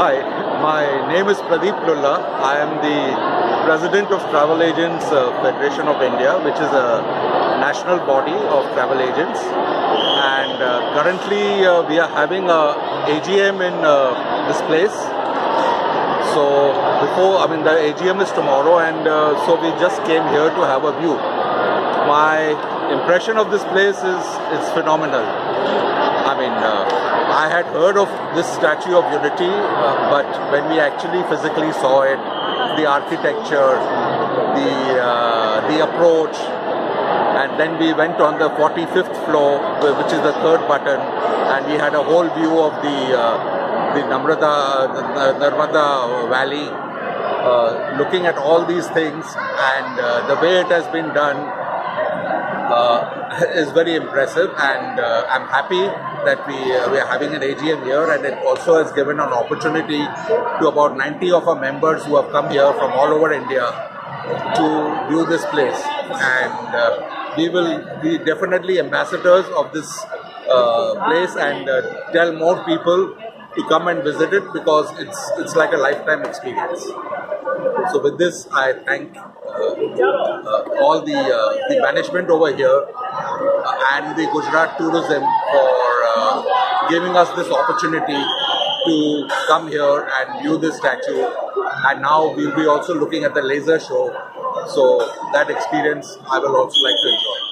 Hi, my name is Pradeep Lulla. I am the President of Travel Agents Federation of India, which is a national body of travel agents. And currently we are having a AGM in this place. So before, the AGM is tomorrow, and so we just came here to have a view. My impression of this place is it's phenomenal. I had heard of this Statue of Unity, but when we actually physically saw it, the architecture, the approach, and then we went on the 45th floor, which is the third button, and we had a whole view of the Narmada Valley, looking at all these things, and the way it has been done is very impressive, and I'm happy that we are having an AGM here, and it also has given an opportunity to about 90 of our members who have come here from all over India to view this place. And we will be definitely ambassadors of this place, and tell more people to come and visit it, because it's like a lifetime experience. So with this, I thank all the management over here and the Gujarat Tourism for giving us this opportunity to come here and view this statue. And now we'll be also looking at the laser show, so that experience I will also like to enjoy.